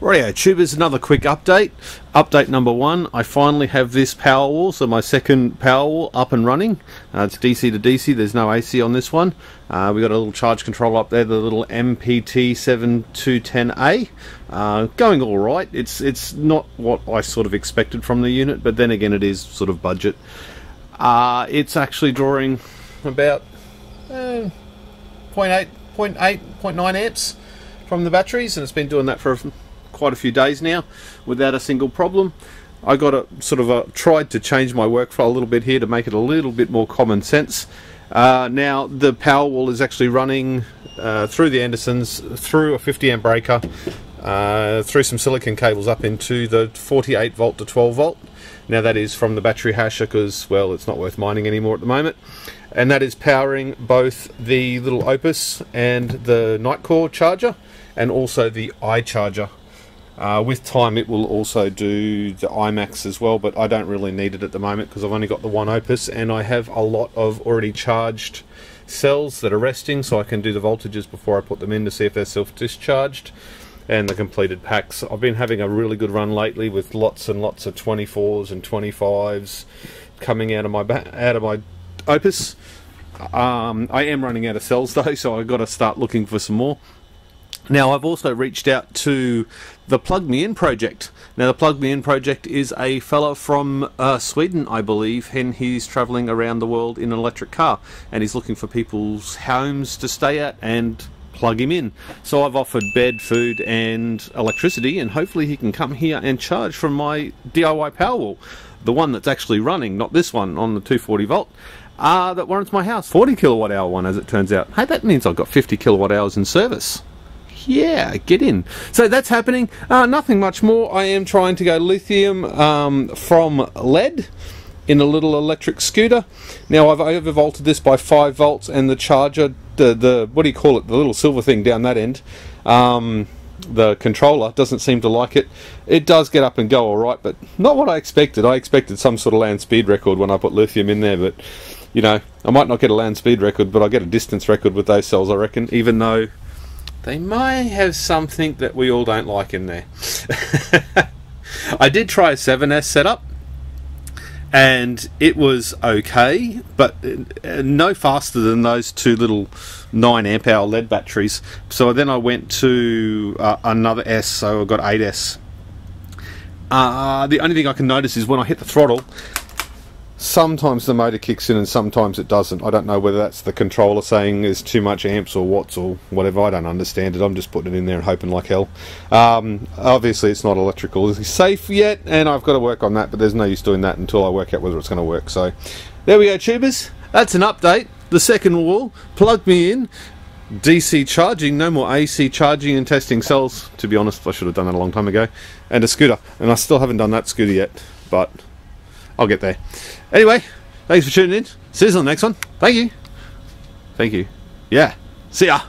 Rightio tubers, another quick update. Update number one, I finally have this power wall, so my second power wall up and running. It's DC to DC, there's no AC on this one. We've got a little charge control up there, the little MPT7210A. Going alright, it's not what I sort of expected from the unit, but then again it is sort of budget. It's actually drawing about 0.9 amps from the batteries, and it's been doing that for quite a few days now without a single problem. I got a sort of tried to change my workflow a little bit here to make it a little bit more common sense. Now the power wall is actually running through the Andersons, through a 50 amp breaker, through some silicon cables up into the 48 volt to 12 volt. Now that is from the BatteryHasher because, well, it's not worth mining anymore at the moment. And that is powering both the little Opus and the Nightcore charger, and also the I charger. With time it will also do the IMAX as well, but I don't really need it at the moment because I've only got the one Opus and I have a lot of already charged cells that are resting, so I can do the voltages before I put them in to see if they're self-discharged, and the completed packs. I've been having a really good run lately with lots and lots of 24s and 25s coming out of my Opus. I am running out of cells though, so I've got to start looking for some more. Now, I've also reached out to the Plug Me In Project. Now, the Plug Me In Project is a fella from Sweden, I believe, and he's travelling around the world in an electric car, and he's looking for people's homes to stay at and plug him in. So I've offered bed, food and electricity, and hopefully he can come here and charge from my DIY Powerwall, the one that's actually running, not this one on the 240 volt. That warrants my house. 40 kilowatt hour one, as it turns out. Hey, that means I've got 50 kilowatt hours in service. Yeah, get in. So that's happening. Nothing much more. I am trying to go lithium from lead in a little electric scooter. Now I've overvolted this by 5 volts, and the charger, the what do you call it, the little silver thing down that end, the controller doesn't seem to like it. It does get up and go alright, but not what I expected. I expected some sort of land speed record when I put lithium in there, but you know, I might not get a land speed record, but I'll get a distance record with those cells, I reckon, even though they may have something that we all don't like in there. I did try a 7S setup, and it was okay, but no faster than those two little 9 amp hour lead batteries. So then I went to another S, so I got 8S. The only thing I can notice is when I hit the throttle, sometimes the motor kicks in and sometimes it doesn't. I don't know whether that's the controller saying there's too much amps or watts or whatever. I don't understand it. I'm just putting it in there and hoping like hell. Obviously it's not electrical safe yet, and I've got to work on that, but there's no use doing that until I work out whether it's going to work. So there we go, tubers. That's an update. The second wall, Plug Me In, DC charging, no more AC charging and testing cells. To be honest, I should have done that a long time ago. And a scooter, and I still haven't done that scooter yet, but I'll get there. Anyway, thanks for tuning in. See you on the next one. Thank you. Thank you. Yeah. See ya.